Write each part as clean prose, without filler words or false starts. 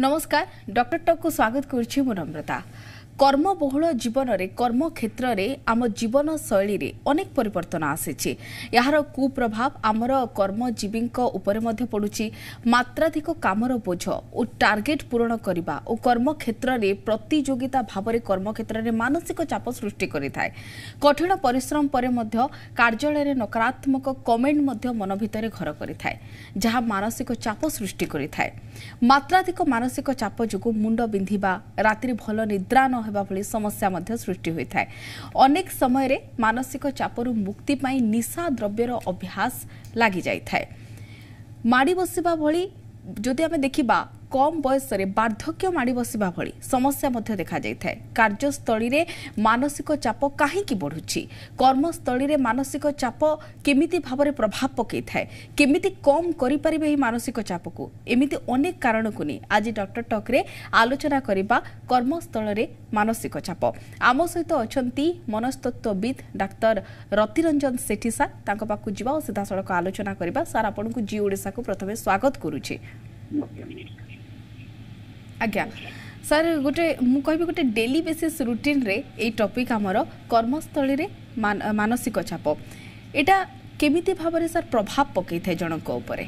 नमस्कार doctor talk को स्वागत करुच्ची मु नम्रता। कर्मबहुल जीवन रे कर्म क्षेत्र रे आम जीवन शैली रे अनेक परिवर्तन आसीछि। यार कुप्रभाव आमर कर्मजीवी उपर मध्य पडुछि। मात्राधिक कामर बोझ और टार्गेट पूरण करबा और कर्म क्षेत्र रे प्रतियोगिता भाव रे कर्म क्षेत्र रे मानसिक चाप सृष्टि करिथाय। कठिन परिश्रम परे मध्य कार्यालय रे नकारात्मक कमेंट मध्य मन भितर घर करिथाय, जहा मानसिक चाप सृष्टि करिथाय। मात्राधिक मानसिक चाप जोगु मुंड बिंधिबा, रात्रि भल निद्रा न समस्या सृष्टि होता है। अनेक समय रे मानसिक चापरू मुक्ति पाई निशा द्रव्यर अभ्यास लगी जाए। माड़ी बसवा भली जदि आमे देखिबा कम बयस रे बार्धक्य माड़ी बसवा भली समस्या मध्य देखा जाए। कार्यस्थली रे मानसिक चाप काहीकि बढ़ुछि? कर्मस्थली रे मानसिक चाप केमिति भाव रे प्रभाव पकई थाए? केमिति कम करि परिबे ही मानसिक चाप को? एमिति अनेक कारण को नै आज डॉक्टर टॉक रे आलोचना करबा। कर्मस्थल रे मानसिक चाप आम सहित अछंती मनस्तत्वविद डॉक्टर रतिरंजन सेठी सार। तांको पाकु जिबा ओ सीधा सड़क आलोचना करबा। सार आपण को जी ओडिसा को प्रथमे स्वागत करूछि। आज्ञा सर, गोटे मुझे गोटे डेली बेसिस रूटीन रे ये टॉपिक आमर कर्मस्थली रे मानसिक चाप एटा केमिति भाव रे सर प्रभाव पकई थाए जनक उपरे?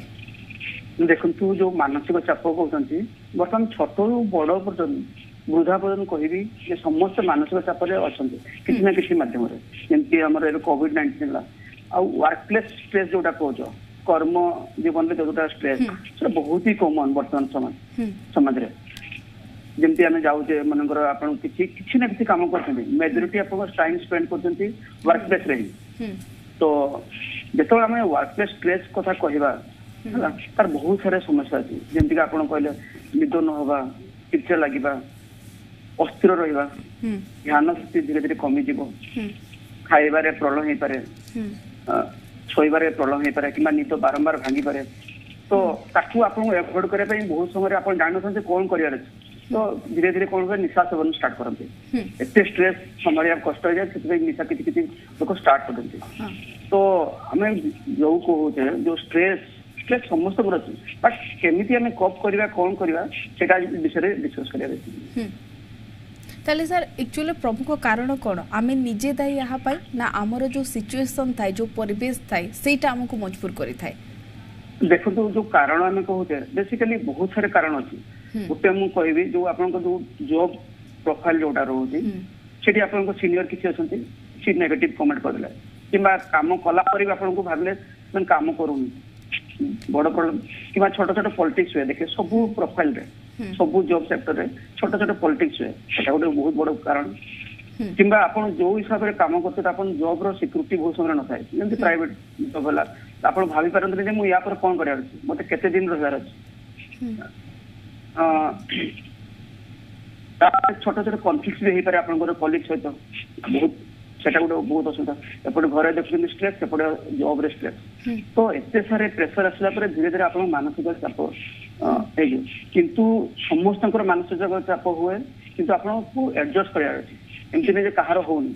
देखंतु जो मानसिक चाप कहउछंती बर्तमान छोटो बड़ पर्यंत वृद्धा पर्यटन कहबी जे समस्त मानसिक चाप रे अछंती किछि ना किछि माध्यम रे। जेंति हमर ए कोविड-19 ला आ वर्क प्लेस स्ट्रेस जोटा कहजो कर्म जीवन जोटा स्ट्रेस से बहुत ही कॉमन बर्तमान समय समाज में। जमी आम जाऊे मनकर आपना कि कम कर मेजोरीटी आप टाइम स्पेड कर वर्क प्लेस रे ही। तो जो आम वर्क प्लेस स्ट्रेस कथा कहवा तार बहुत सारा समस्या अच्छी जमीक आप कहले निद न होगा, चिड़चिड़ लगे, अस्थिर रहा, ध्यान शक्ति धीरे धीरे कमिज, खाइबार प्रॉब्लम हो पाए, शोबारे प्रॉब्लम हो पाए कि निद बारंबार भांगी पाए। तो एफोर्ड करने बहुत समय आप जानते कौन कर तो धीरे धीरे कौन कर निशा सेवन स्टार्ट करते। एत स्ट्रेस संभाल कष्ट हो जाए, निशा किसी लोग स्टार्ट करते। तो आम जो कहते जो स्ट्रेस समस्त बट केमी आम कप करवा कौन करवा विषय डिस्कस कर। ताले सर एक्चुअली प्रमुख कारण कौन? आम निजे दायी यहाँ ना आमर जो सिचुएसन थाए, जो परिवेश थाए, सेटा आमको मजबूर करी थाए? देखो तो जो कारण आम कहते बेसिकली बहुत सारे कारण अच्छे। गोटे मुझे कहबी जो आप जॉब प्रोफाइल जोटा रोचे से आप सीनियर किसी अच्छा सी नेगेटिव कमेंट करदे कि कम कलापर भी आपको भाविले कम कर बड़ प्रॉब्लम कि छोट छोट पॉलिटिक्स हुए। देखे सबू प्रोफाइल रे सबू जॉब सेक्टर रे छोट छोट पॉलिटिक्स हुए, सेटा गोटे बहुत बड़ कारण। किंबा आपण जो हिसाब से काम करते आपण जॉब रो सिक्योरिटी बहुत समय न थाए। जमती प्राइवेट जॉब होला आपण भावी परंतु जे मु या पर कोन करया अछि, मते केते दिन रोजगार अछि, छोट छोट कॉन्फ्लिक्ट्स भी हे पारे आपण को कॉलेज सहित बहुत सेटा गोटे बहुत असुविधा। एपटे घर देखते स्ट्रेस, सेपटे जॉब रे स्ट्रेस। तो एत सारे प्रेसर आसला धीरे धीरे आप मानसिक चाप हो किंतु समस्त मानसिक चाप हुए किंतु आपको एडजस्ट कर कहार होनी।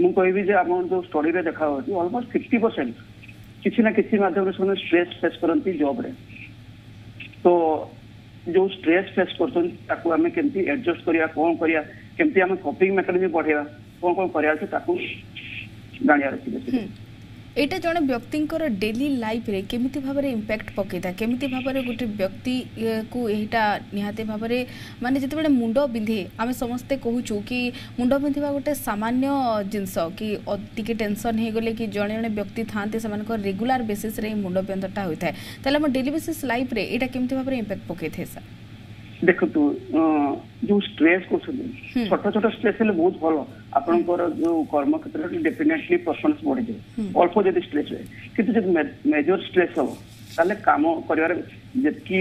मुझे कहबी जो स्टडी में देखा अलमोस्ट 50% किसी ना किसी माध्यम से स्ट्रेस फेस करती जॉब रे। तो जो स्ट्रेस फेस करती एडजस्ट करा कौन करा केमती आम कपिंग मेकानिजम बढ़ेगा कौन कौन करिया छै ताकू गानिया रखि छै। एटा जने व्यक्ति को डेली लाइफ रे केमिति भाव रे इंपैक्ट पकेता? केमिति भाव रे गोटे व्यक्ति को एटा निहाते भाव रे माने जते बडे मुंडो बिंधे आमे समस्त कहूछु कि मुंडो बिंधिबा गोटे सामान्य जिंस कि अतिके टेंशन हे गेले कि जने जने व्यक्ति थांते समान को रेगुलर बेसिस रे मुंडो बिंधटा होइथाय। तले हम डेली बेसिस लाइफ रे एटा केमिति भाव रे इंपैक्ट पकेथे सर? देखो तू जो स्ट्रेस को छोट छोट स्ट्रेस हेल्ले बहुत भल आपंकर जो कर्म क्षेत्र में डेफिनेटली परफॉर्मेंस बढ़ी जाए अल्प जब स्ट्रेस हुए कि मेजर स्ट्रेस हम ताले काम कर जी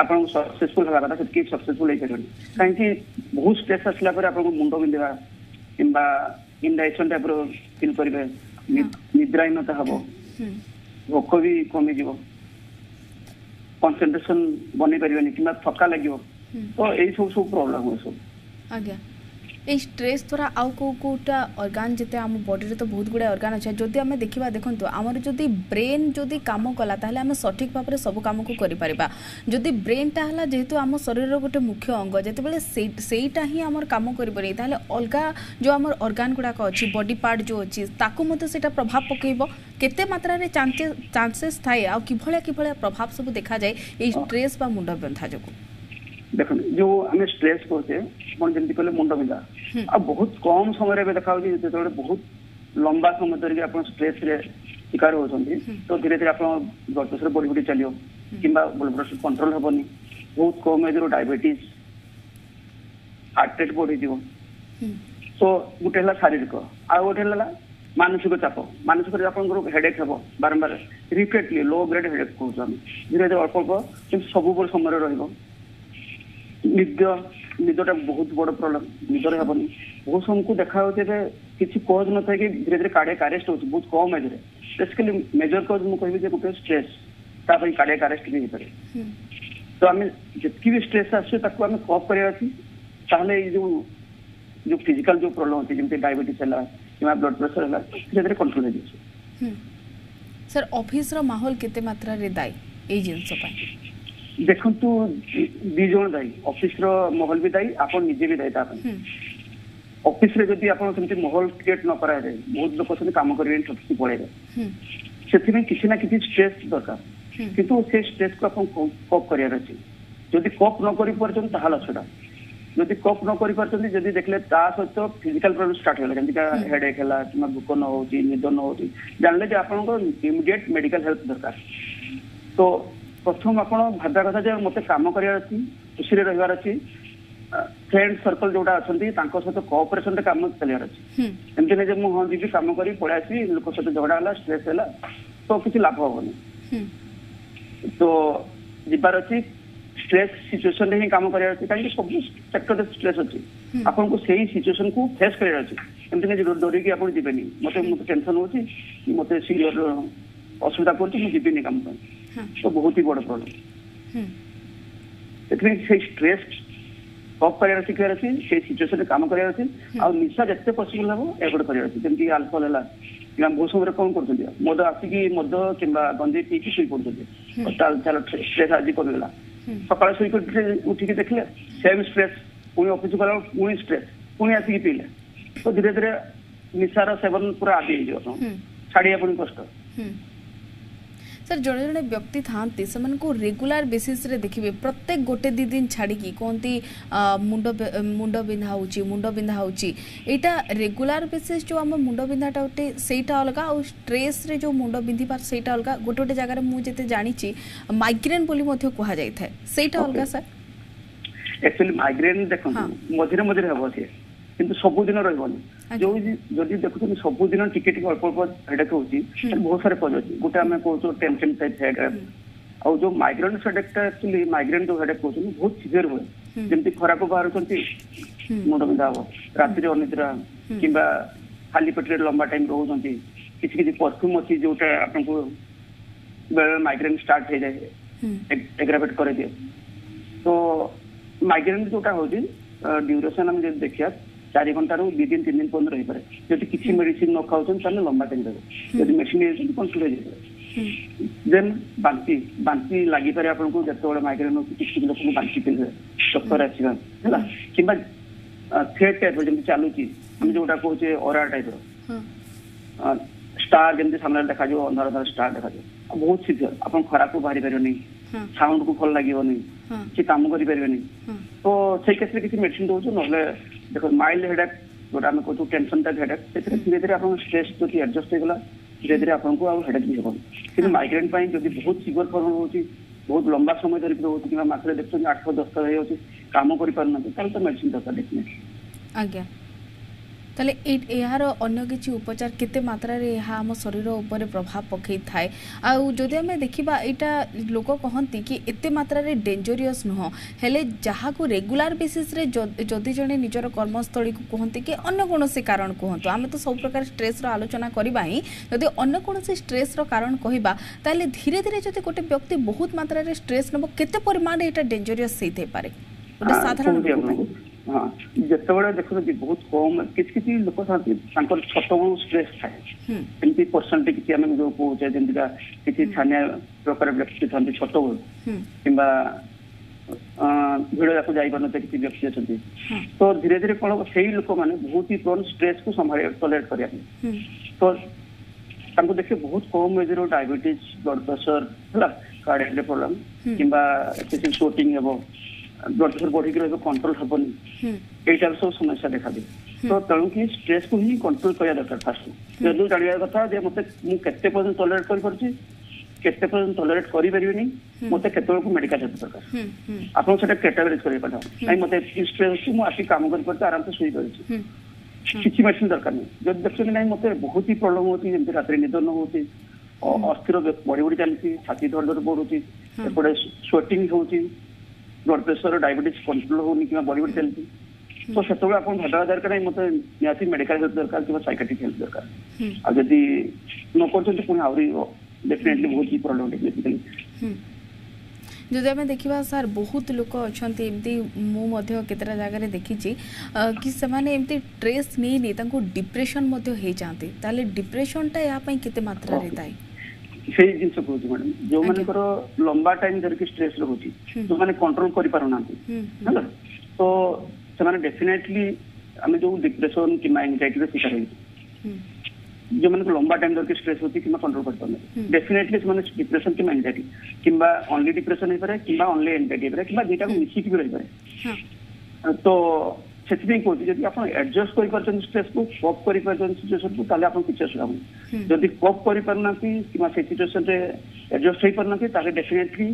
आप सक्सेसफुल होगा कथा से सक्सेसफुल हो पारे कहीं बहुत स्ट्रेस आसला मुंड बिंधा कि इंडाइजेशन टाइप रिल करेंगे, निद्राहीनता हम, भोक भी कमिज, कंसंट्रेशन बन पारे कि थका लगे। तो यही सब प्रॉब्लम हुए सब। ये स्ट्रेस द्वारा आउ कौ कौटा अर्गान जिते आम बॉडी तो बहुत गुड़ा अर्गान अच्छे जदि आम देखा देखो आमर जदि ब्रेन जदि कम कला आम सठिक भाव में सब कम को करा जदि ब्रेनटा है जेहेतु आम शरीर गोटे मुख्य अंग जितेबाला सेटा ही आम कम करपरि अलग जो आम अर्गान गुड़ाक अच्छी बॉडी पार्ट जो अच्छी ताकूटा प्रभाव पकेब केते मात्रा चांसेस थाए आ कि प्रभाव सब देखा जाए ये स्ट्रेस बा मुंड बंधा जो देखो जो हमें स्ट्रेस कहते हैं जमी कहे मुंड बिंधा आ बहुत कम समय देखा जो बहुत लंबा समय धरिक स्ट्रेस रे शिकार होती तो धीरे धीरे आप ब्लड प्रेसर बढ़ी बढ़ी चलो कि ब्लड प्रेसर कंट्रोल हेनी बहुत कम एज डायबिटीज हार्ट रेट बढ़ी सो गोटे शारीरिक आ गोटे मानसिक चाप मानसिक हेडेक हे बारंबार रिपीटली लो ग्रेड हेडेक कौन धीरे धीरे अल्प अल्प सब समय निद निदटा बहुत बड़ प्रॉब्लम निदर हेनी बहुत समय को देखा किसी कोज न था कि धीरे धीरे कार्डियक अरेस्ट हो बहुत कम एज बेसिकली मेजर कोज मुझे कहबी गोटे स्ट्रेस कार्डियक अरेस्ट भी होपे तो आम जितकी भी स्ट्रेस आसो आम कप कराता जो जो फिजिकल जो प्रॉब्लम होती है जमी डायबिटीज है किमा ब्लड प्रेशर है धीरे धीरे कंट्रोल हो सर ऑफिस रो माहौल केते मात्रा रे दाई ए जिंस पाई देखंतु दी जण दाई ऑफिस रो माहौल भी दाई आपण निजे भी दाई तापन ऑफिस रे जदी आपण समते माहौल क्रिएट न करा रे बहुत लोक सने काम करबे ठकसी पड़े रे सेति में किसी ना किसी स्ट्रेस दरकार किंतु से स्ट्रेस को आपण कोप करिया रछि जदी कोप न करि परछन ताहाल छडा जदि कप न कर देखले सहित फिजिकाल प्रॉब्लम स्टार्ट होगा जमीका हेडेक है कि भूक न हो निद न हो जान लगे आप इमिडिएट मेडिकल हेल्प दरकार तो प्रथम आप भादा कथा जो मत कम करार खुशी रही अच्छी फ्रेंड सर्कल जोटा अच्छा सहित कोअपरेशन कम चलियार अच्छी एमती नहीं मुझे हाँ जी कम कर पलि आसि लोक सहित झगड़ा है स्ट्रेस है तो किसी लाभ हेनी तो जीवार अच्छी स्ट्रेस सिचुएशन हिं कम करार कहीं सब सेक्टर स्ट्रेस अच्छी आपन को सही सिचुएशन को फेस करार अच्छी डरिकी आप जीवन मत टेंशन हो मत सीरियर असुविधा करीबिनी कम तो बहुत ही बड़ प्रॉब्लम से स्ट्रेस कप करार शिखार अच्छी से सिचुएशन कम करार अच्छी आ निशा जिते पसिबल हम एवोड करार अच्छी जमी आल्कोहल है बहुत समय कौन कर मद आसिक मद कि गंजे पीछे शुई पड़ा स्ट्रेस आज करदेला सकाल शो उठिक देखले सेम स्ट्रेस पुणी अफिस् गला पुणी स्ट्रेस पुणी आसिक पीले तो धीरे धीरे निशार सेवन पूरा आदि हो छाड़िया पुणी कष्ट सर जड़े जड़े व्यक्ति थांती से रेगुलर बेसिस रे देखिए प्रत्येक गोटे दी दिन छाड़ी कौंती मुंड बिंधा होटा रेगुलर बेसिस जो आम मुंड बिंधाटा गोटे सेटा अलग आ स्ट्रेस रे जो मुंड बिंधी पार सेटा अलग गोटे गोटे जगह मुझे जानी माइग्रेन बोली कह जाए सेटा अलग सर एक्चुअली माइग्रेन देख मझे मझे हम सी किंतु सबुदिन रही जो जदि देखुन सबुदिन टिके अल्प अल्प हेडेक होती बहुत सारे कज अच्छे गोटे आम कौन टेंशन टाइप हेड आ जो माइग्रेन हेडेकटा एक्चुअली माइग्रेन जो हेडेक कहते हैं बहुत सीवियर हुए जमी खरा को बाहर मुंड बिंधा हम रातिर अनिद्रा कि खाली पेटे लंबा टाइम रोचे किसी किसी परफ्यूम अच्छी जोटा आपको बेले माइग्रेन स्टार्ट हो जाए एग्रावेट कर दिए तो माइग्रेन जोटा हूँ ड्यूरेसन आम देखिया 4 घंटा रू 2 दिन 3 दिन पर्यटन रही पाए जब किसी मेडिसिन न खाऊन लंबा टाइम रहा जो मेडिसिन कंट्रोल हो देन बांती बांती लगी पारे आपन को जत माइग्रेन हो किसी लोग बांती पिंधे चक्कर आसवा है कि थ्रेड टाइप जमी चलुची आम जोटा कहे अरा टाइप स्टार जमी सामने देखा अंधार अंधार स्टार देखा बहुत सीधर आप खरा को बाहरी पार नहीं साउंड को भल लगे नहीं कि कम करें तो से केस में किसी मेडिसिन दौर ना देखो माइल्ड हेडेक जोटा आम कहूँ टेंशन टाइप हेडेक से धीरे धीरे आप स्ट्रेस जो एडजस्ट होगा धीरे धीरे आपको आउ हेडेक भी हेनी कि माइग्रेन जो बहुत सीवियर प्रॉब्लम होती बहुत लंबा समय धरिक रोचे कि मात्र देखते 8-10 हो कम करें तो मेडिसिन दरकार देखने तले यार अन्य किसी उपचार केते मात्रा रे यह आम शरीर उपर प्रभाव पकई थाए आदि आम देखा यहाँ लोक कहती कि एत मात्र डेंजरियस नुह हेले जहाँ को रेगुलर बेसीस रे जदि जड़े निजर कर्मस्थली को कहते कि अन्य कौन से कारण कहतु आम तो सब प्रकार स्ट्रेस आलोचना करवा ही जदि अन्य कौन से स्ट्रेस कारण कहवा ताले धीरे धीरे जब गोटे व्यक्ति बहुत मात्रा स्ट्रेस नब केते परिमाण ये डेंजरियस होते पारे गोटे साधारण हाँ जितेबाला देखो बहुत कम किसी किसी लोक छतबू स्ट्रेस थाए एमती पर्सनालिटी किसी आम जो कहे जमीका किसी स्थानीय प्रकार व्यक्ति था छतबू कि भिड़ जाक जाते किसी व्यक्ति अच्छा तो धीरे धीरे कौन से लोक मैंने बहुत ही प्रोन स्ट्रेस को संभाल टॉलरेट करने तो देखे बहुत कम एज डायबिटीज ब्लड प्रेसर है कार्डियक प्रॉब्लम कि शूटिंग हे ब्लड प्रेसर बढ़ी रही कंट्रोल हेन यहाँ सब समस्या देखा दिए तो तेणुकि स्ट्रेस को ही कंट्रोल करवा दरकार फास्ट जदि जाना कथा मतलब मुझे पर्यटन टॉलरेट करते टॉलरेट करें मत को मेडिकल हेल्प दरकार आपटा कैटेगोराइज करें मतलब स्ट्रेस हो आसिक कम कर आराम से शुरू किसी मेडिसिन दरकार नहीं जब देखते ना मत बहुत ही प्रॉब्लम होती जमी रात निद न होती अस्थिर बढ़ी बढ़ी चलती छाती धड़ धड़ बढ़ुचे स्वेटिंग होती ब्लड प्रेसर डायबिटीज कंट्रोल होनी कि बढ़ी बढ़ी चलती तो से आप भाव दरकार मत निहाती मेडिकल हेल्प दरकार कि साइकेट्रिक हेल्प दरकार आदि न करते पुणी आहरी डेफिनेटली बहुत ही प्रॉब्लम बेसिकली जदि आम देखा सार बहुत लोक अच्छा एमती मुझे कतेटा जगार देखी कि एमती स्ट्रेस नहीं नहीं डिप्रेशन हो जाती ताले डिप्रेशन टा यापाई केते मात्रा रे थाए से जिनस कहूँ मैडम जो मानकर लंबा टाइम धरिकी स्ट्रेस रोचे जो मैंने कंट्रोल कर पारना है तो से डेफिनेटली आम जो डिप्रेशन कि एंजाइटी शिकार हो जो मन लंबा टाइम धरके स्ट्रेस होती कि कंट्रोल कर पाने डेफिनेटली डिप्रेशन कि एंजाइटी किंबा ओनली डिप्रेशन हो पाए कि ओनली एंजाइटी हो पाए कि दुटा को मिसिक भी रही पाए तो से कहते जब आप एडजस्ट कर स्ट्रेस को कप कर सिचुएसन को आप किसी असुविधा होनी जब कप कर पारना कि सिचुएसन एडजस्ट हो पारना डेफिनेटली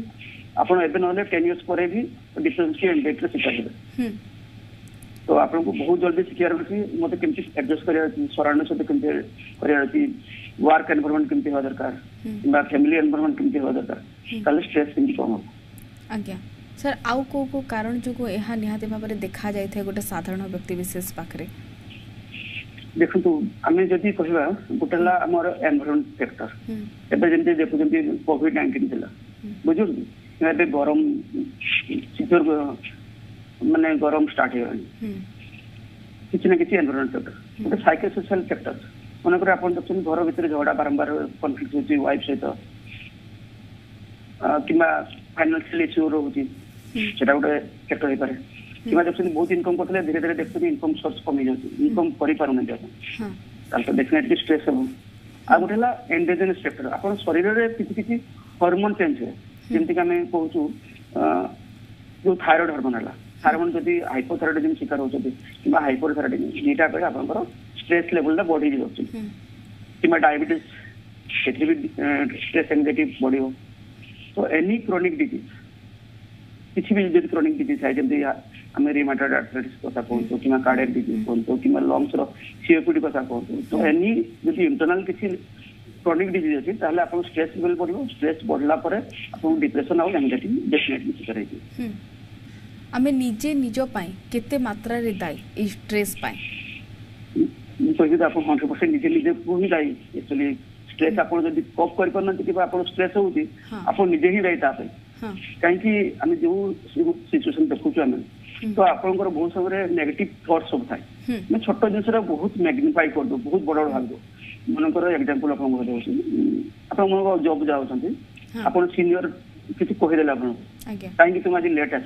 आप ना 10 इयर्स पर भी डिप्रेशन की एंजाइटी शिकार होते तो आपको बहुत जल्दी शिकार अच्छी मत के एडजस्ट करार सराउंड सहित करार वर्क एनवायरनमेंट केमती होगा दरकार कि फैमिली एनवायरनमेंट केमती होगा दरकार ताले स्ट्रेस केमती कम हो आज्ञा सर आउ को कारण जो यह निहाती भाव में देखा जाए गोटे साधारण व्यक्ति विशेष पाखे देखो आम जदि कहवा गोटे आम एनवायरनमेंट फैक्टर एवं जमी देखो COVID-19 था बुझे गरम शीतर माने गरम स्टार्ट हो किसी ना किसी एनवायरनमेंट फैक्टर गोटे साइकोसोशल फैक्टर मन कर आप देखते घर भितर झगड़ा बारंबार कन्फ्लिक्ट होती वाइफ सहित कि फाइनान्शियल इश्यू रोचे से गोटे फैक्टर हो पाए कि देखते बहुत इनकम करते धीरे धीरे देखते इनकम सोर्स कमी जाती इनकम कर डेफिनेटली स्ट्रेस हम आ गोटे एंडोजेनस फैक्टर आप शरीर में किसी किसी हार्मोन चेंज हुए जमीक आम कहूँ जो थायरॉइड हार्मोन है हार्मोन जब हाइपोथायरॉइडिज्म शिकार होती कि हाइपोथायरॉइडिज्म दुटा बेल आप स्ट्रेस लेवल बढ़ी जाती कि डायबिटीज से भी स्ट्रेस एंजाइटी बढ़ तो एनी क्रोनिक डिजीज किसी भी जो क्रोनिक डिजीज है जमी आम रिमेटॉइड आर्थराइटिस कथा कहूँ कि कार्डियक डिजीज कहूँ कि लंग्स सीओपीडी कथा कहूँ तो एनी जो इंटरनल किसी क्रोनिक डिजीज अच्छी ताल आप स्ट्रेस लेवल बढ़ो स्ट्रेस बढ़ला डिप्रेशन आउ एंजाइटी डेफिनेटली शिकार होगी आमे निजे निजो पाई केते मात्रा रे दाई स्ट्रेस पाई कोई भी आप 100% निजे निजे को ही दाई एक्चुअली स्ट्रेस आप जब कप कर पाना कि आप स्ट्रेस होउती आप निजे ही दाई ता पे काहे कि हम जो सिचुएशन देखु छ हम तो आपनकर बहुत सबरे नेगेटिव थॉट्स सब थाए मैं छोटो जिनसरा बहुत मैग्निफाई कर दो बहुत बड़ बड़ भाग दो मनकर एग्जांपल आपन को देउछ आप मन जॉब जाउ छथि आपन सीनियर किसी कहीदेला कहीं तुम आज लेट आस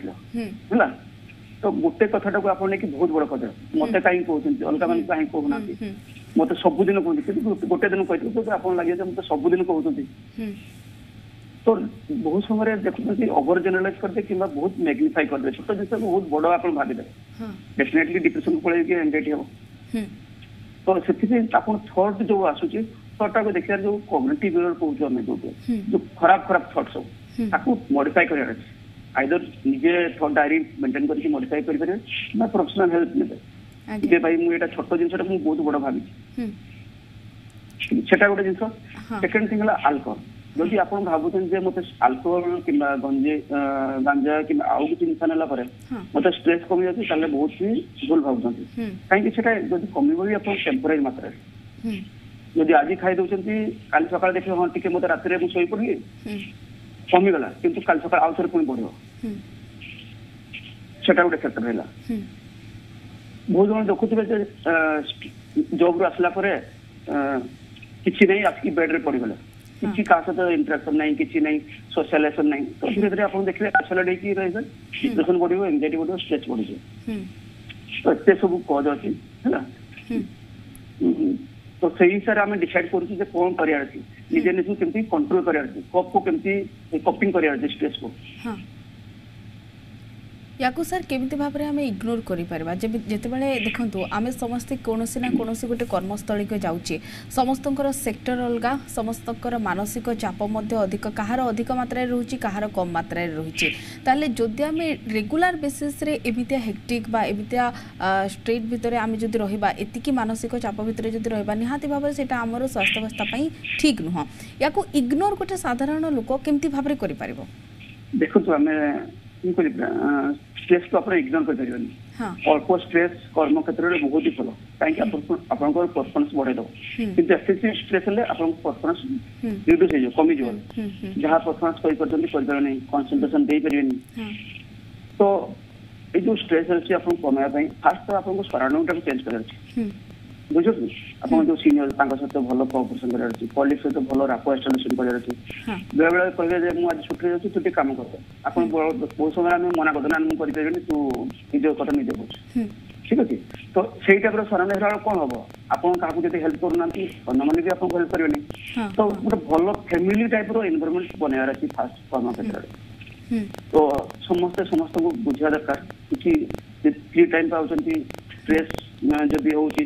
तो गोटे कथटा को आप बहुत बड़ कथ मत कहीं कहते अलग मैंने कहीं कहना मत सबुदिन कहते गोटे दिन कहते आप लगे मत सबुदिन कहते तो बहुत समय देखते ओवर जेनरलाइज करते कि बहुत मैग्निफाई करते छोट जिन बहुत बड़ आप भागीदे डेफिनेटली डिप्रेशन को पलैक एंजाइटी हम तो से थॉट जो आसूचे थॉटा को देखा जो कॉग्निटिव एरर कहूँ जो खराब खराब थॉट सब मॉडिफाई कर आइदर निजे थॉट डायरी मेंटेन करके मॉडिफाई कर प्रोफेशनल हेल्प ने भाई मुझे छोट जिनसा बहुत बड़ भावी से गोटे जिन सेकेंड थिंग अल्कोहल जब आप भावुचे मत अल्कोहल कि गांजा कि आउ किसी निशा नाला मत स्ट्रेस कमी जाती बहुत ही भूल भावुँच कहीं कम भी टेम्परेरी मात्रा जब आज खाई दौरान कल सका देखिए हाँ टे मत रात शोपड़ी कमिगला किंतु कल सका आउ थे पुणी बढ़ से गोटे फैक्टर है बहुत जन देखुए जब रु आसला किसी नहीं आसिक बेड्रे पड़गले किसी का सहित इंटराक्शन ना कि ना सोशलाइजेशन ना तो धीरे धीरे आप देखिए आइसोलेट होगी रही डिप्रेशन बढ़ो एंजाइटी बढ़ो स्ट्रेस बढ़ तो ये सब कज अच्छी है तो से हिसाब से आम डिसाइड करूँ कौन करारे निजे निजी के कंट्रोल करारे कप को कमी कपिंग करारे स्ट्रेस को या को सर केमिति भाव में आम इग्नोर करें जितेबाला देखो आम समस्ते कौन ना कौन गोटे कर्मस्थल को जाऊे समस्त सेक्टर अलग समस्त मानसिक चाप अधिक कहार अधिक मात्रा रोचे कहार कम मात्रा रोचे ताले जदि आम रेगुलर बेसीस एमती हेक्टिक एमतिया स्ट्रेट भितर आम जो रहा एति मानसिक चाप भर जो रहा निहाती भाव से आमर स्वास्थ्यावस्था ठीक नुह या इग्नोर गोटे साधारण लोक केमती भाव कर देखो आम स्ट्रेस को आप इग्नोर करपरिबनी अल्प स्ट्रेस कर्म क्षेत्र में बहुत ही भल कहीं परफॉर्मेंस बढ़ाई दब कि स्ट्रेस हेल्ले परफॉर्मेंस रिड्यूस हो कमी जहाँ परफॉर्मेंस कर कंसंट्रेशन दे पारे तो ये जो स्ट्रेस अच्छे आप कमाई फास्ट तो आपको सराउंडिंग टाइम चेंज करार बुझे जो सीनियर सहित भल कोऑपरेशन करार कलिग सहित भल रापो एस्टाब्लिशमेंट करार बेले बेले कहे मुझे आज छुट्टी जाऊँ तू टे कम कर आप बहुत समय आम मना करदे ना मुझे तू निज कथा निजे कर ठीक अच्छे तो सही टाइप सराउंड है कौन हम आप हेल्प करूना अन्य भी आप हेल्प करेंगे तो गोटे भल फैमिली टाइप एनवायरनमेंट बनवार अच्छी फास्ट कर्म क्षेत्र में तो समस्ते समस्त को बुझा दरकार कि फ्री टाइम पाँच स्ट्रेस जब हूँ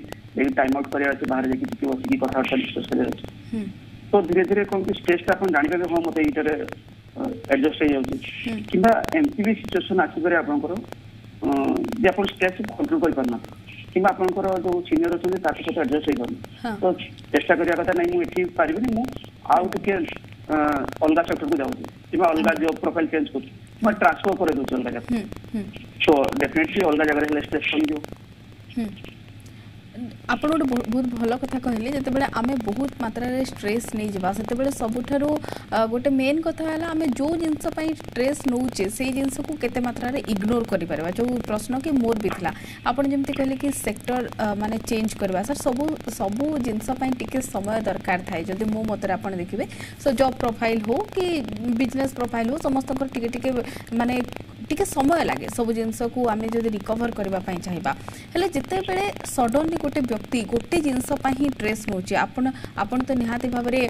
टाइम आउट करार अच्छे बाहर जाकि बसिक कथबार्स करार तो धीरे धीरे कौन कि स्ट्रेसटा आप जानते हाँ मतलब यार एडजस्ट हो जाए कि एमती भी सिचुएसन आसपे आपंकर जे आप स्ट्रेस कंट्रोल करना कि आपंकर जो सीनियर अच्छे ताक सहित एडजस्ट हो पारना तो चेस्टा करा कथा ना मुझे पारे मुझे आगे अलग सेक्टर को जाऊँ कि अलग जॉब प्रोफाइल चेंज कर ट्रांसफर कर दूसरी अलग जगह सो डेफिनेटली अलग जगह स्ट्रेस कम आप गोटे बहुत भल कथा कहले जिते आम बहुत मात्रा रे स्ट्रेस नहीं जावा से सबुठ गोटे मेन कथा है आम जो जिनपाई स्ट्रेस नौचे से जिनस को केते मात्रा रे इग्नोर कर जो प्रश्न कि मोर भी था आपड़ जमी कहले कि सेक्टर माने चेंज करवा सर सबू सबू जिनपाई टी समय दरकार थाए जदि मो मत आप देखिए सो जॉब प्रोफाइल हो कि बिजनेस प्रोफाइल हो समस्त टी माने टी समय लगे सब जिनस को आम जब रिकवर करने चाहिए जितेबले सडनली गोटे व्यक्ति गोटे जिनस ड्रेस नौचे आपन तो निहाती भाव में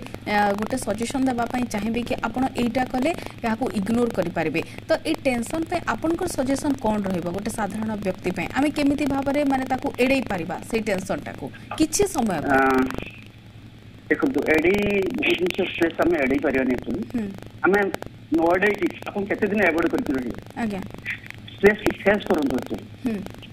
गोटे सजेसन देवाई चाहिए कि आपड़ यहीटा कले यहाँ इग्नोर करें तो ये टेंशन पर सजेसन कौन रोटे साधारण व्यक्ति आम केमी भाव में मानते एड़े पारा से टेंशन टाक कि समय देखो एड़े बहुत जिन स्ट्रेस आम एड़े पार्टी नो एडे आप दिन एवोड कर स्ट्रेस की फेस करते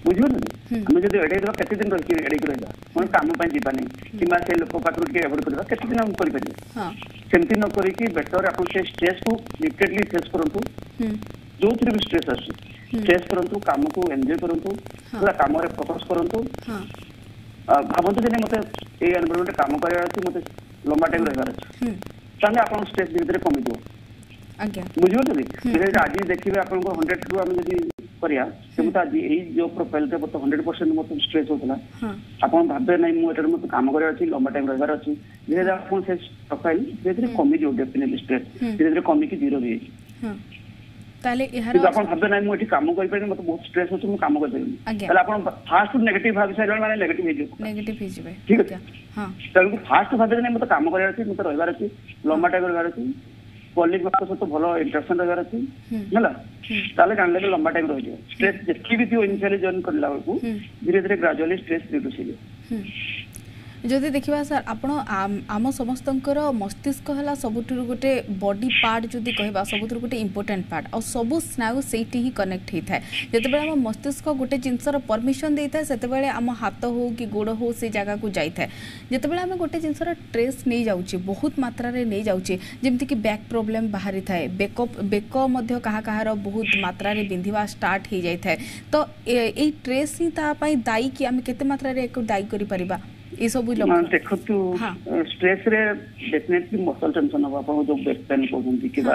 बुझे आम जो एडे केत दिन रही एडे रहा मैं कम जाना कि लोक पाखर एवोड करते हम करमती न करके बेटर आप स्ट्रेस को लिमिटेडली फेस करूँ जो भी स्ट्रेस आस करूँ कम को एंजय करूँ पूरा कम फोकस करूँ भावतु जी मत ये एनवायरमेंट कम करार अच्छे मत लंबा टाइम रही अच्छे तो आप स्ट्रेस धीरे धीरे कमिजो बुझे आज देखिए आप 100 रू आम जी करा तो आज यही जो प्रोफाइल मतलब 100% मतलब स्ट्रेस होता आप भावे ना मुझे मतलब कम करार लंबा टाइम रही अच्छी धीरे धीरे आपको प्रोफाइल धीरे धीरे कमिजो डेफिनेटली स्ट्रेस धीरे धीरे कमिकी जीरो भी आप भावे ना मुझे कम कर मतलब बहुत स्ट्रेस होती मुझे कम कर फास्ट नेगेटिव भाव सारे मैंने नेगेटिव ठीक है तेनाली फास्ट भावे ना मतलब कम करार मतलब रही अच्छी लंबा टाइम रही अच्छी कलिग सहित भल इंटरेक्शन रही अच्छी है जान लगे लंबा टाइम रही स्ट्रेस जी भी थी इनिशियली जॉइन करला बेलू धीरे धीरे ग्रेजुअली स्ट्रेस रिड्यूस हो जदि देखा सर आप आम समस्त मस्तिष्क है सबुठ गोटे बॉडी पार्ट जदि कह सबुठ गोटे इंपोर्टेंट पार्ट आ सबू स्नायु से ही कनेक्ट होता है जितेबाला आम मस्तिष्क गोटे जिनसर परमिशन देता है से आम हाथ हो कि गोड़ हो से जगह को जाए जितेबाला आम गोटे जिनसर ट्रेस नहीं जाऊे बहुत मात्रा नहीं जाऊे जमीक बैक प्रोब्लेम बाहरी थाए बेक कह बहुत मात्रा बिंधा स्टार्ट हो जाए तो ये ट्रेस ही दायी कि आम केते मात्रा दायी कर ये सब बुझ लगता है देखो तू स्ट्रेस रे डेफिनेटली मसल टेंशन होबा बहुत जो बैक पेन को बुंदी के बा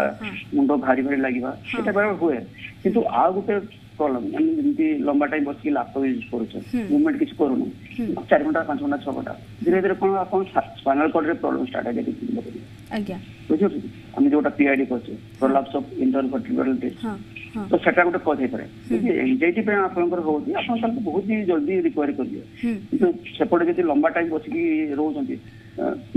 मुंडो भारी भारी लागिबा एटा बराबर होए किंतु आ गुटे प्रॉब्लम हम जिंती लंबा टाइम बस के लैपटॉप यूज करछो मूवमेंट किछ करू न 4 घंटा 5 घंटा 6 घंटा धीरे धीरे कोन अपन स्पाइनल कॉर्ड रे प्रॉब्लम स्टार्ट आ जाई आज्ञा बुझो हम जोटा पीआईडी करछो प्रोलैप्स ऑफ इंटरवर्टिब्रल डिस्क तो सेटा गुटे कह जाई परे एंजाइटी पे अपन को होती अपन तक बहुत ही जल्दी रिकवर कर दियो किंतु सेपड़े जदी लंबा टाइम बस के रहो जंती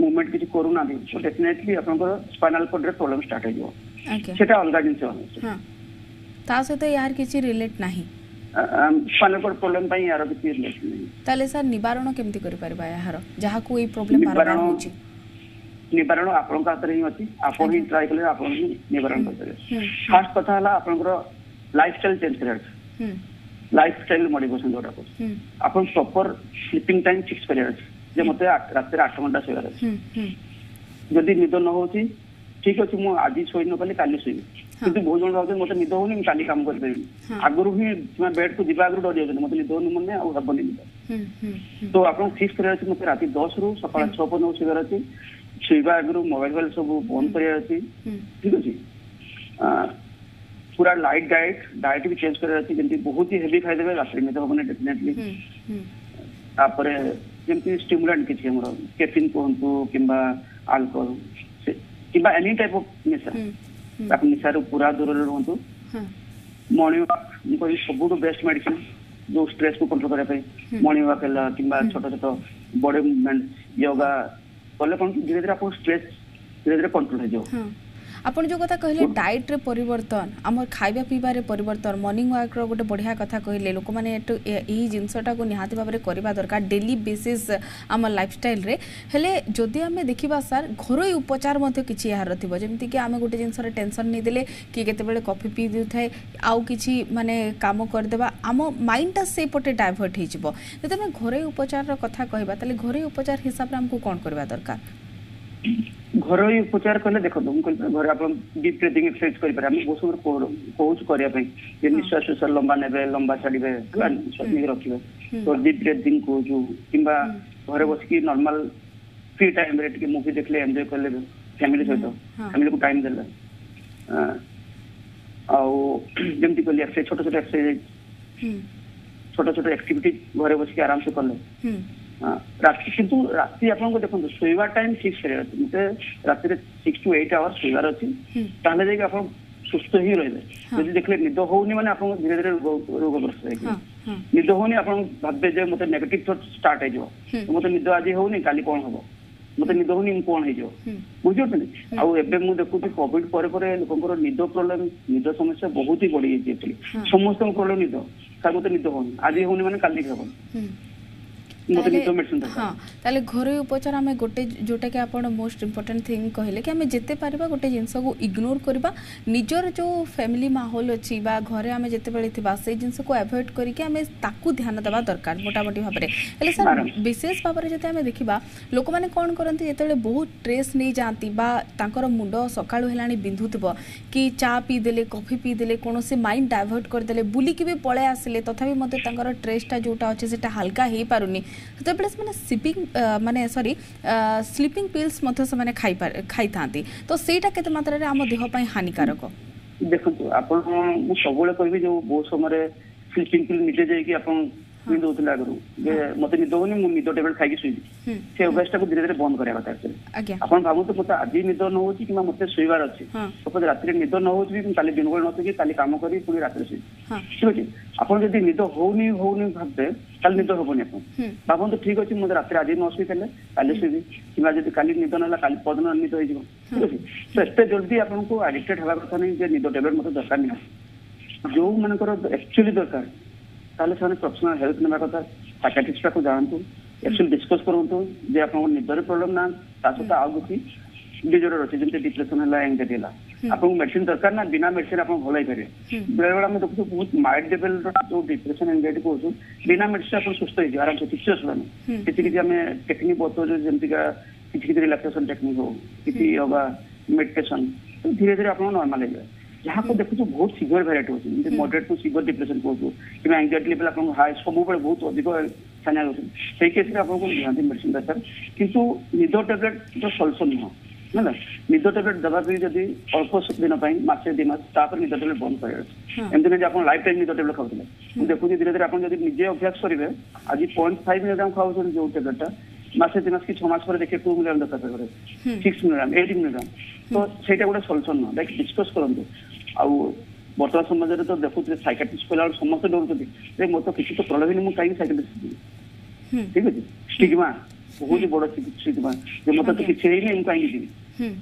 मूवमेंट किछ करू ना दे तो डेफिनेटली अपन को स्पाइनल कॉर्ड रे प्रॉब्लम स्टार्ट आ जाओ सेटा अलग जिंस हां ता से तो यार किसी रिलेट नाही स्पाइनल कॉर्ड प्रॉब्लम पई यार किसी रिलेट नाही ताले सर निवारण केमती करि परबा यार जहा को ए प्रॉब्लम बार बार होची निवारण आपन का तरही होची आपन ही ट्राई करले आपन ही निवारण करले फर्स्ट कथा हला आपन को लाइफस्टाइल चेंज करले लाइफस्टाइल मॉडिफिकेशन जोटा को आपन प्रॉपर स्लीपिंग टाइम फिक्स करले जे मते रात 8 घंटा सोइले जदी निद न होची ठीक अछि मु आज सोइ न पले काली सोइ किंतु बहुत जन भाव मत निद होनी काली काम कर पेबी आगरु ही बेड को दिबा आगरु डर जाय मत निद न मने आ हबन नि तो आपन फिक्स करे अछि मते राती 10 रु सकाळ 6 पन उठि करे अछि सोइबा आगरु मोबाइल वाले सब बंद करे अछि ठीक अछि पूरा लाइट डाइट भी चेंज करे अछि जेंति बहुत ही हेवी खाइ देबे रात्रि में तो हबने डेफिनेटली तापरे जेंति स्टिमुलेंट किछ हमरा कैफीन कोहंतु किबा अल्कोहल किबा एनी टाइप ऑफ निशा ताकि निशारो पूरा दूर रहंतु मॉर्निंग वॉक इनको सबुटो बेस्ट मेडिसिन जो स्ट्रेस को कंट्रोल करे पे मॉर्निंग वॉक हला किबा छोटा छोटा बॉडी मूवमेंट योगा बोले कोन धीरे धीरे आपन स्ट्रेस धीरे धीरे कंट्रोल हो जाओ आपन जो कथा कहले डाइट रे परिवर्तन हमर खाइबा पीबा रे परिवर्तन मॉर्निंग वॉक रो गोटे बढ़िया कथा कहले लोक माने एही जिंसटा को निहाती बारे करबा दरकार डेली बेसिस हमर लाइफस्टाइल रे हेले जदी हमें देखिबा सर घरोई उपचार मथे किछि यार रथिबो जेमति कि हमें गोटे जिंसरे टेंशन नै देले कि केते बेले कॉफी पी दिथाय आउ किछि माने काम कर देबा हम माइंडटा से पटे डाइवर्ट हो जिवो जते हम घरोई उपचार रो कथा कहबा तले घरोई उपचार हिसाब रे हमको कोन करबा दरकार घरोई उपचार करले देखो तुम कोन घर अपन डीप ब्रीथिंग एक्सरसाइज करि पारे हम बहुत सुर कोच करिया पे जे निश्वास से लंबा नेबे लंबा छाडीबे सतनी रखिबे तो डीप ब्रीथिंग को जो किबा घरे बस की नॉर्मल फ्री टाइम रे के मूवी देखले एन्जॉय करले फैमिली सहित फैमिली को टाइम देले आ जेमती कोली एक्सरसाइज छोटा छोटा एक्टिविटी घरे बस के आराम से करले रात किंतु रात्रि आपन को देखो सोइवा टाइम ठीक से रहते रात्रि 6 टू 8 आवर सोइवार अछि ताले जे आपन सुस्त ही रहले यदि देखले निद होउनी माने आपन धीरे धीरे रोग ग्रस्त है कि निद होउनी आपन भाबे जे मते नेगेटिव थॉट स्टार्ट हे जो मते निद आज होउनी काली कोन होबो मते निद होउनी कोन हे जो बुझियो तने आ एबे मु देखु कि कोविड परे परे लोकनकर निद प्रॉब्लम निद समस्या बहुत ही बढी जे छै समस्त प्रॉब्लम निद का मते निद होउनी आज होउनी माने काली होबो हाँ ताले घरोई उपचार आम गोटे जोटा कि आप मोस्ट इम्पोर्टेंट थिंग कहले कि आम जिते पारिबा गोटे जिनस को इग्नोर करवा निजर जो फैमिली माहौल अच्छी घरे आम जिते बड़े थिबा से जिनस को एवॉइड करके आम ताकू ध्यान देवा दरकार मोटामोटी भाबरे हेले सर विशेष भाबरे जते आम देखिबा लोक माने कोन करंती जेतेले बहुत स्ट्रेस नै जानती बा तांकर मुंडो सकाळु हेलाणी बिंधुतबो कि चा पी देले कॉफी पी देले कोनोसे माइंड डाइवर्ट कर देले बुली के भी पळे आसिले तथापि मते तांकर स्ट्रेसटा जोटा अछि सेटा हल्का हे पारुनी तो प्लस माने स्लीपिंग पिल्स मथे से माने खाई थांती तो सेटा केते मात्रा रे हम देह पई हानिकारक देखंतु आपण मु सबले कहबी जो बहुत समय स्लीपिंग पिल निजे जाय कि आपण निद उतला करू जे मते निद होनी मु निद टेबल खाई के सुई से अभ्यासटा को धीरे धीरे बंद करिया बात आपण भाबु तो मते आज निद न होची कि मते सोइवार अछि तो रात्री निद न होची कि काली दिन गोल नथि कि काली काम करी पूरी रात्री सुई ठीक अछि आपण जदी निद होनी भाबते काल निद होबोनी आपण भाबु तो ठीक अछि मते रात्री आज न सुई केले काली सुई कि जदी काली निद नला काली पदन निद होई जइबो ठीक अछि तो एते जल्दी आपण को एडिक्टेड होला कथा नै जे निद टेबल मते दरकार नै जो मनकर एक्चुअली दरकार ताले साने प्रोफेशनल हेल्थ नेबा कथा साइकियाट्रिस्ट को जानतु एक्चुअल डिस्कस करंतु जे आपन निदर प्रॉब्लम ना तासता आउ गुती डिजोर रछि जेते डिप्रेशन हला एंजाइटी हला आपन मेडिसिन दरकार ना बिना मेडिसिन आपन भलाई करे बेलेबेला हम देखु बहुत माइल्ड लेवल जो डिप्रेशन एंजाइटी कोसु बिना मेडिसिन आपन सुस्त हो आराम से ठीक से होना किछि कि हम टेक्निक बतो जो जेमति का किछि रिलैक्सेशन टेक्निक हो किछि योगा मेडिटेशन धीरे धीरे आपन नॉर्मल हो जाए जहाँ को देखु बहुत सीवियर भेराइटी होती है मडरेट टू सीवियर डिप्रेशन कहूँ एंजाइटी लेवल आप हाई सब बहुत अधिक साना से केस आपको मेडिसिन दरकार कितु निद टैबलेट तो सल्यूशन नुह है निद टैबलेट दवापी जदि अल्प दिन मसे दुमास निद टैबलेट बंद करार एमती नहीं आप लाइफ टाइम निद टैबलेट खाऊ देखिए धीरे धीरे आपड़ी निजे अभ्यास करेंगे आज 0.5 mg खाऊ जो टैबलेटा मसे दुमास कि छमास देखिए 2 mg दरकार 6 mg 8 mg तो सहीटा गोटे सल्यूशन नुह लाइक डिस्कस करूँ आउ बर्तमान समाज में तो देखते साइकाट्रिस्ट कहला समस्त डर मत किसी तो प्रलभ नहीं कहीं साइकाट्रिस्ट ठीक अच्छे स्टिग्मा बहुत बड़ स्टिग्मा मत तो किसी नहीं कहीं जी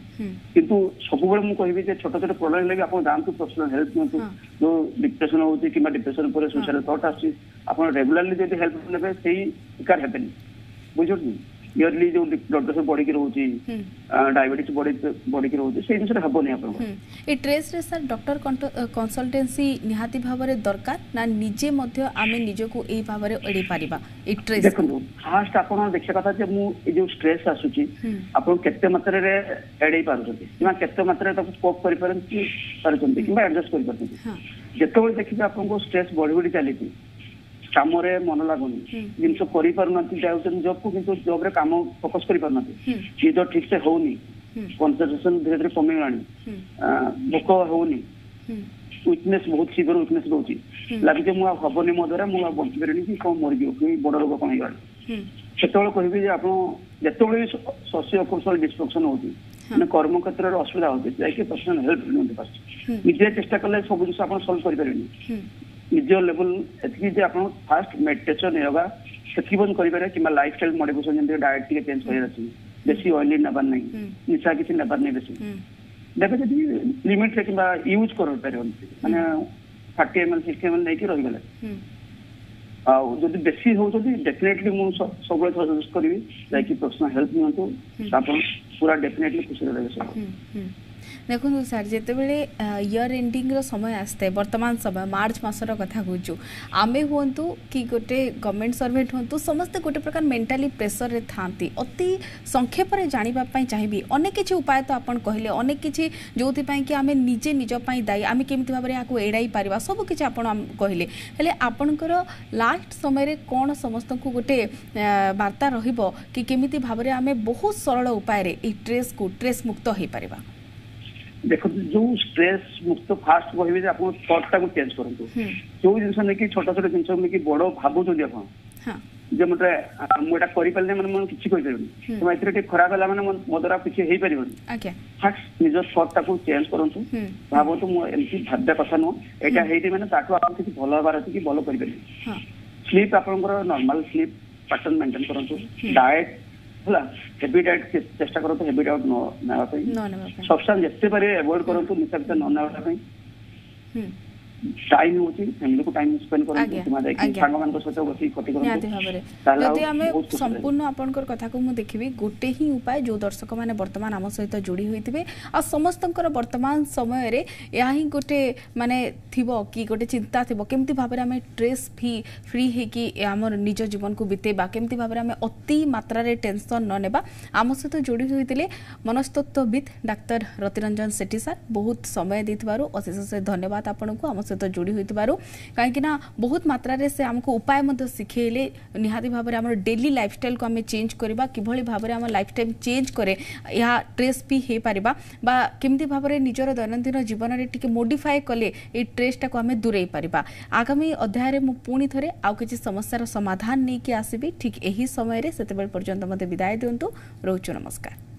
किंतु सब मुझे कहबी छोट छोट प्रॉब्लम लगे आप जानको पर्सनल हेल्प दिखाँ जो डिप्रेशन होती कि डिप्रेशन पर सुसाइड थॉट आसान रेगुलारली जो हेल्प ना से शिकार हेबे बुझे इयरली जो ब्लड प्रेशर बढ़ी की रोची डायबिटीज बढ़ी की रोची से जिनसे हबो नै आपन ए ट्रेस रे सर डॉक्टर कंसल्टेंसी निहाती भाबरे दरकार ना निजे मध्य आमे निजो को ए भाबरे एडी पारिबा ए ट्रेस देखो फास्ट आपन देखे कथा जे मु ए जो स्ट्रेस आसुची आपन केते मात्रा रे एडी पारुछथि किमा केते मात्रा तक कोप करि परनथि परछथि किमा एडजस्ट करि परथि जेतो देखि आपन को स्ट्रेस बढ़ी चलीथि काम मन लगुनि जिनस जब को किंतु जब रे काम फोकस कर पारना निद ठीक से होनी कंसंट्रेशन धीरे धीरे कमी गलानी भोक होनी वीकनेस बहुत सीवियर वीकनेस रोचे लगे मुझे हबनी मो द्वारा मुझे बची पारे कि कौन मरीज कि बड़ रोग कौन हो सेतोले कहबी आप जिते सोशियो कल्चरल डिस्ट्रक्शन होती मैंने कर्म क्षेत्र में असुविधा होती जैसे पर्सनल हेल्प नहीं निजे चेस्टा कले सब जिस सल्व कर निजो लेवल एति आप फास्ट मेडिटेशन योगा से बंद करेंगे कि लाइफ स्टाइल मॉडिफिकेशन जमीन डायट टे चेंज कर बेसी ऑयली नबार ना निशा किसी नबार नहीं बेस देखिए जब लिमिट रे कि यूज कर मानने 30 ml 60 ml नहीं रही आदि बेसी हो डेफिनेटली मुझे सब सजेस्ट करी जैक प्रोफेशनल हेल्प नियंतु आप पूरा डेफिनेटली खुशी रहे देखो सर जिते बड़े इयर एंडिंग रो समय आसते वर्तमान समय मार्च मसर कथा कहूँ आमे हूँ कि गोटे गवर्नमेंट सर्वेंट हूँ समस्ते गोटे प्रकार मेंटाली प्रेसर रे थांती अति संक्षेप में जानापी चाहिए अनेक किसी उपाय तो आपन कहले अनेक किसी जो कि आम निजे निजपाई दायी आम केमी भाव में आपको एड़ाई पार सबकि कहले हेले आपणकर लास्ट समय कौन समस्त को गोटे वार्ता रमिति भाव में आम बहुत सरल उपाय ट्रेस को ट्रेस मुक्त हो पार देखो जो स्ट्रेस मुक्त फास्ट कह आप थॉट टाइम चेंज करूँ जो जिन नहीं छोट छोट जिन नहीं बड़ भावुँच आप जे मत मुझे पारे मैं किसी पारे ये खराब है मैंने मो द्वारा किसी हो पारे फास्ट निज थॉट टाक चेंज करूँ भावतु मुझे भाव्या कथ नुह एटा है मैंने किसी भल हबार अच्छी कि भल कर स्लीप आप नॉर्मल स्लीप पैटर्न मेंटेन करूँ डाएट हेवी डाइट चेष्टा करूँ हेवी डाइट नापी सब्सटेंस जिते पारे अवॉइड करूँ निशा पिता नापी टाइम होची फैमिली को टाइम स्पेंड करन तुमा देखि संग मान को सोचो गति कति करन यदि हमें संपूर्ण आपनकर कथा को मु देखिबी गोटे ही उपाय जो दर्शक माने वर्तमान आम सहित जोड़ी होइतिबे आ समस्तनकर वर्तमान समय रे याही गोटे माने थिबो कि गोटे चिंता थिबो केमति भाबे हमें स्ट्रेस फ्री हे कि हमर निज जीवन को बितेबा केमति भाबे हमें अति मात्रा रे टेंशन न नेबा आम सहित जोड़ी होइतिले मनस्तत्वविद डाक्टर रतिरंजन सेठी सर बहुत समय देथिबारो अशेष अशेष धन्यवाद आपनको आम सहित जोड़ी होइतिबारो काहेकि ना बहुत मात्रा रे से हमको उपाय मत सिखेले निहाती भाव रे हमर डेली लाइफस्टाइल को हमें चेंज करबा किभली भाव रे हम लाइफस्टाइल चेंज करे या ट्रेस भी हे पारिबा बा केमती भाव रे निजर दैनंदिन जीवन रे टिके मॉडिफाई कले ए ट्रेसटा को हमें दूरेई पारिबा आगामी अध्याय रे मु पुणी थरे आ किछि समस्या रो समाधान नै कि आसीबी ठीक एही समय रे सेतेबेल पर्यंत मते विदाई दियंतु रोचु नमस्कार।